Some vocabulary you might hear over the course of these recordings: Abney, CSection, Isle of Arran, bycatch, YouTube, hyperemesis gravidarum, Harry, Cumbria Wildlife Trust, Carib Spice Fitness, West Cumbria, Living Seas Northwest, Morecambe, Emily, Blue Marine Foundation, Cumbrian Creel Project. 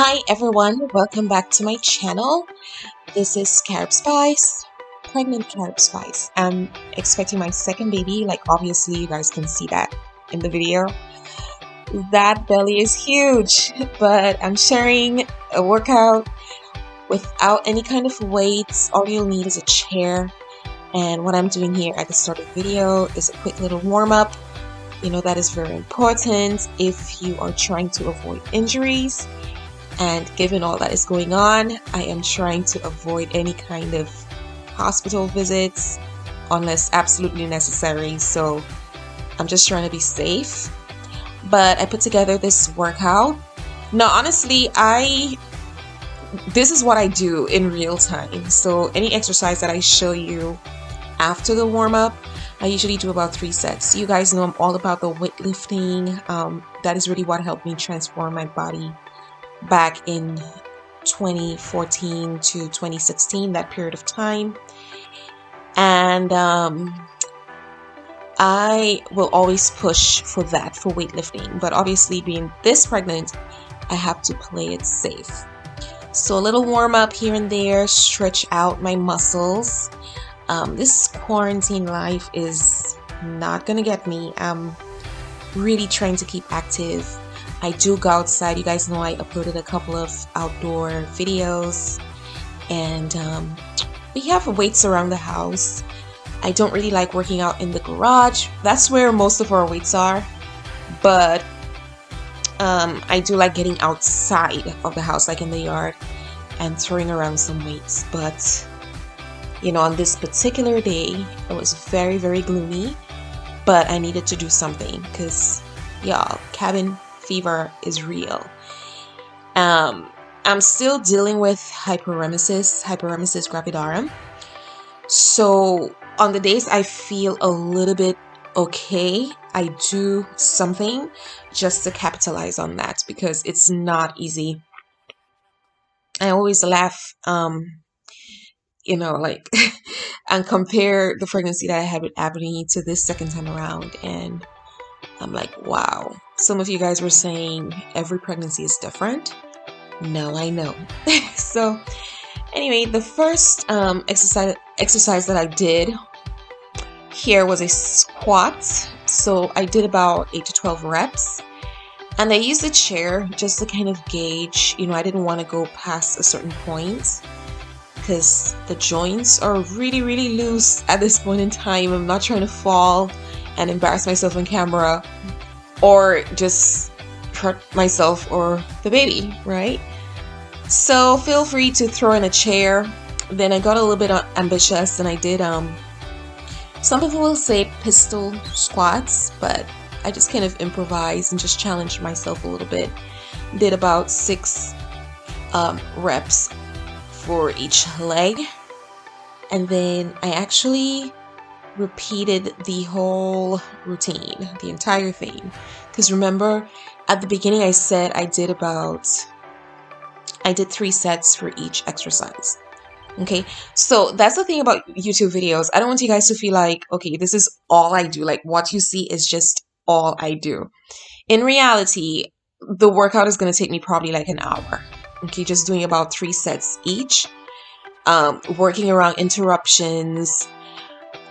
Hi everyone, welcome back to my channel. This is Carib Spice, pregnant Carib Spice. I'm expecting my second baby, like obviously you guys can see that in the video. That belly is huge, but I'm sharing a workout without any kind of weights. All you'll need is a chair. And what I'm doing here at the start of the video is a quick little warm-up. You know, that is very important if you are trying to avoid injuries. And given all that is going on, I am trying to avoid any kind of hospital visits unless absolutely necessary. So I'm just trying to be safe. But I put together this workout. Now, honestly, this is what I do in real time. So any exercise that I show you after the warm-up, I usually do about 3 sets. You guys know I'm all about the weightlifting. That is really what helped me transform my body back in 2014 to 2016, that period of time. And I will always push for that, for weightlifting. But obviously, being this pregnant, I have to play it safe. So a little warm up here and there, stretch out my muscles. This quarantine life is not gonna get me. I'm really trying to keep active. I do go outside. You guys know I uploaded a couple of outdoor videos, and we have weights around the house. I don't really like working out in the garage. That's where most of our weights are, but I do like getting outside of the house, like in the yard, and throwing around some weights. But you know, on this particular day, it was very, very gloomy, but I needed to do something because, y'all, cabin fever is real. I'm still dealing with hyperemesis gravidarum. So on the days I feel a little bit okay, I do something just to capitalize on that because it's not easy. I always laugh. You know, like, and compare the pregnancy that I had with Abney to this second time around, and I'm like, wow. Some of you guys were saying every pregnancy is different. Now I know. So anyway, the first exercise that I did here was a squat. So I did about 8 to 12 reps, and I used a chair just to kind of gauge, you know, I didn't want to go past a certain point, because the joints are really, really loose at this point in time. I'm not trying to fall and embarrass myself on camera or just hurt myself or the baby, right? So feel free to throw in a chair. Then I got a little bit ambitious, and I did, some people will say pistol squats, but I just kind of improvised and just challenged myself a little bit. Did about 6 reps for each leg, and then I actually repeated the whole routine, the entire thing, because remember at the beginning I said I did 3 sets for each exercise. Okay, so that's the thing about YouTube videos. I don't want you guys to feel like, okay, this is all I do, like what you see is just all I do. In reality, the workout is going to take me probably like an hour. Okay, just doing about 3 sets each, working around interruptions.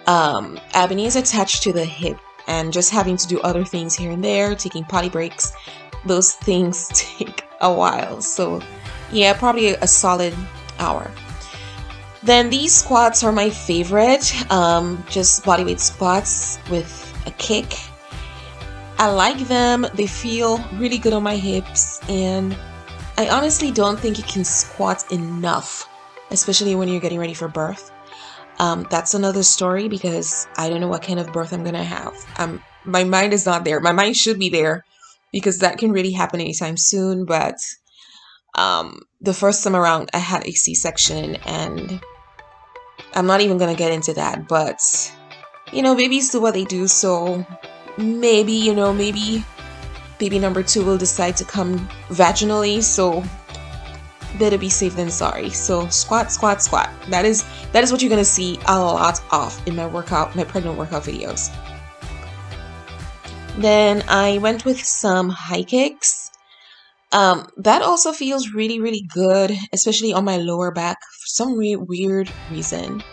Abney is attached to the hip, and just having to do other things here and there, taking potty breaks, those things take a while. So yeah, probably a solid hour. Then these squats are my favorite, just bodyweight squats with a kick. I like them. They feel really good on my hips, and I honestly don't think you can squat enough, especially when you're getting ready for birth. That's another story, because I don't know what kind of birth I'm gonna have. My mind is not there. My mind should be there, because that can really happen anytime soon. But the first time around, I had a C-section, and I'm not even gonna get into that. But you know, babies do what they do. So maybe, you know, maybe baby number 2 will decide to come vaginally, so better be safe than sorry. So squat, squat, squat. That is what you're gonna see a lot of in my pregnant workout videos. Then I went with some high kicks. That also feels really, really good, especially on my lower back for some weird reason.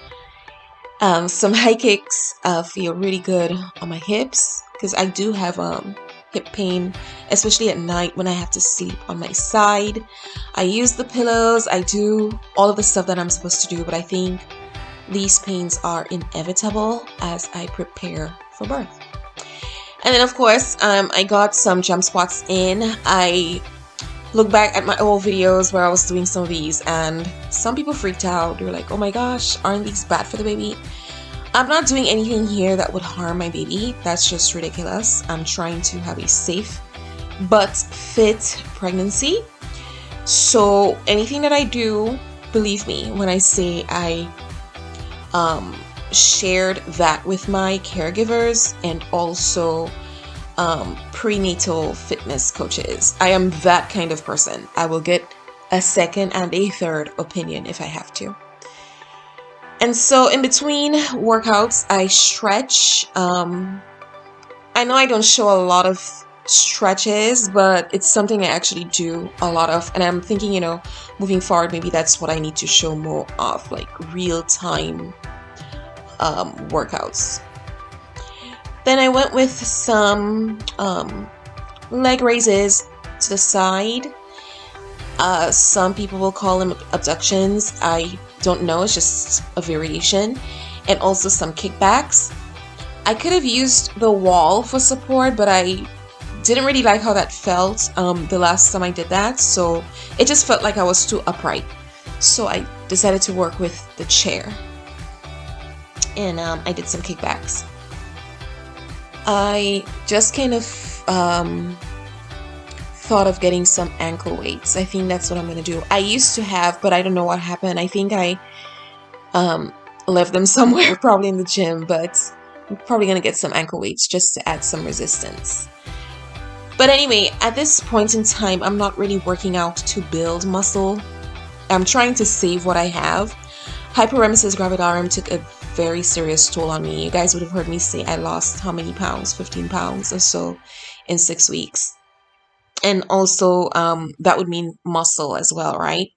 Some high kicks feel really good on my hips, because I do have hip pain, especially at night when I have to sleep on my side. I use the pillows, I do all of the stuff that I'm supposed to do, but I think these pains are inevitable as I prepare for birth. And then of course, I got some jump squats in. I look back at my old videos where I was doing some of these, and some people freaked out. They were like, oh my gosh, aren't these bad for the baby? I'm not doing anything here that would harm my baby. That's just ridiculous. I'm trying to have a safe but fit pregnancy. So anything that I do, believe me when I say I shared that with my caregivers and also prenatal fitness coaches. I am that kind of person. I will get a second and a third opinion if I have to. And so in between workouts, I stretch. I know I don't show a lot of stretches, but it's something I actually do a lot of, and I'm thinking, you know, moving forward, maybe that's what I need to show more of, like real-time workouts. Then I went with some leg raises to the side. Some people will call them abductions. I don't know, it's just a variation. And also some kickbacks. I could have used the wall for support, but I didn't really like how that felt the last time I did that, so it just felt like I was too upright. So I decided to work with the chair. And I did some kickbacks. I just kind of thought of getting some ankle weights. I think that's what I'm gonna do. I used to have, but I don't know what happened. I think I left them somewhere, probably in the gym, but I'm probably gonna get some ankle weights just to add some resistance. But anyway, at this point in time, I'm not really working out to build muscle. I'm trying to save what I have. Hyperemesis gravidarum took a very serious toll on me. You guys would have heard me say I lost how many pounds, 15 pounds or so in 6 weeks. And also that would mean muscle as well, right?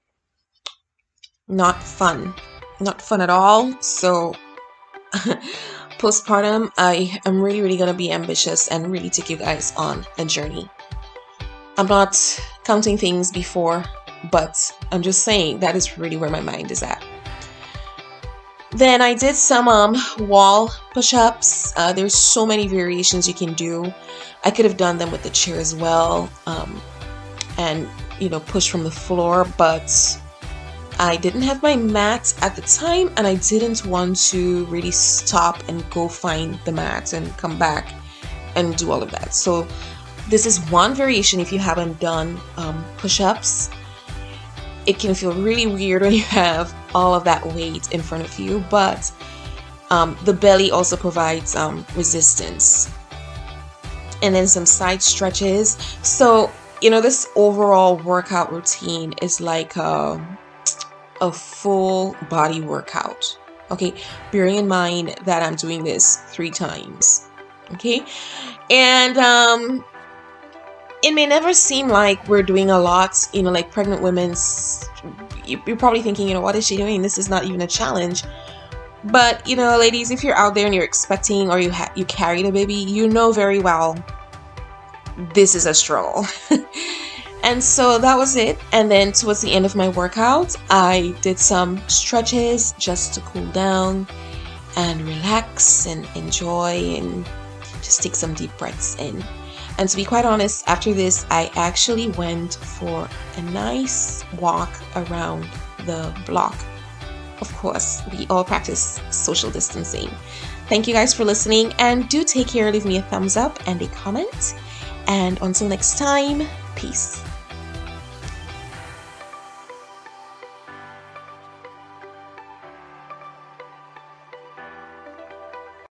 Not fun. Not fun at all. So postpartum, I am really, really going to be ambitious and really take you guys on a journey. I'm not counting things before, but I'm just saying that is really where my mind is at. Then I did some wall push-ups. There's so many variations you can do. I could have done them with the chair as well, and you know, push from the floor, but I didn't have my mat at the time, and I didn't want to really stop and go find the mat and come back and do all of that. So this is one variation if you haven't done push-ups. It can feel really weird when you have all of that weight in front of you, but the belly also provides resistance. And then some side stretches. So, you know, this overall workout routine is like a full body workout, okay? Bearing in mind that I'm doing this 3 times, okay? And it may never seem like we're doing a lot, you know, like pregnant women's, you're probably thinking, you know, what is she doing? This is not even a challenge. But, you know, ladies, if you're out there and you're expecting or you carried a baby, you know very well this is a struggle. And so that was it. And then towards the end of my workout, I did some stretches just to cool down and relax and enjoy and just take some deep breaths in. And to be quite honest, after this, I actually went for a nice walk around the block. Of course, we all practice social distancing. Thank you guys for listening, and do take care. Leave me a thumbs up and a comment. And until next time, peace.